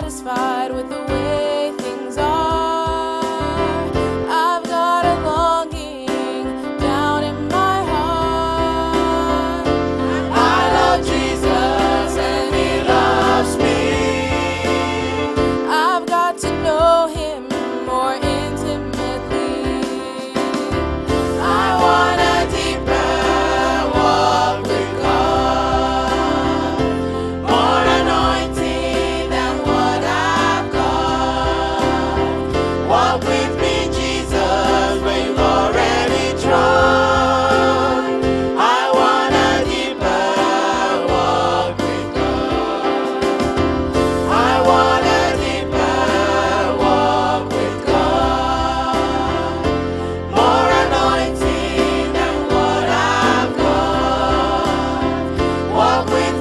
satisfied with the way things are. I've got a longing down in my heart. I love Jesus and He loves me. I've got to know Him more intimately. I want a deeper walk with God, more anointing than what I've got. Walk with me, Jesus, we've already tried. I want a deeper walk with God. I want a deeper walk with God, more anointing than what I've got. Walk with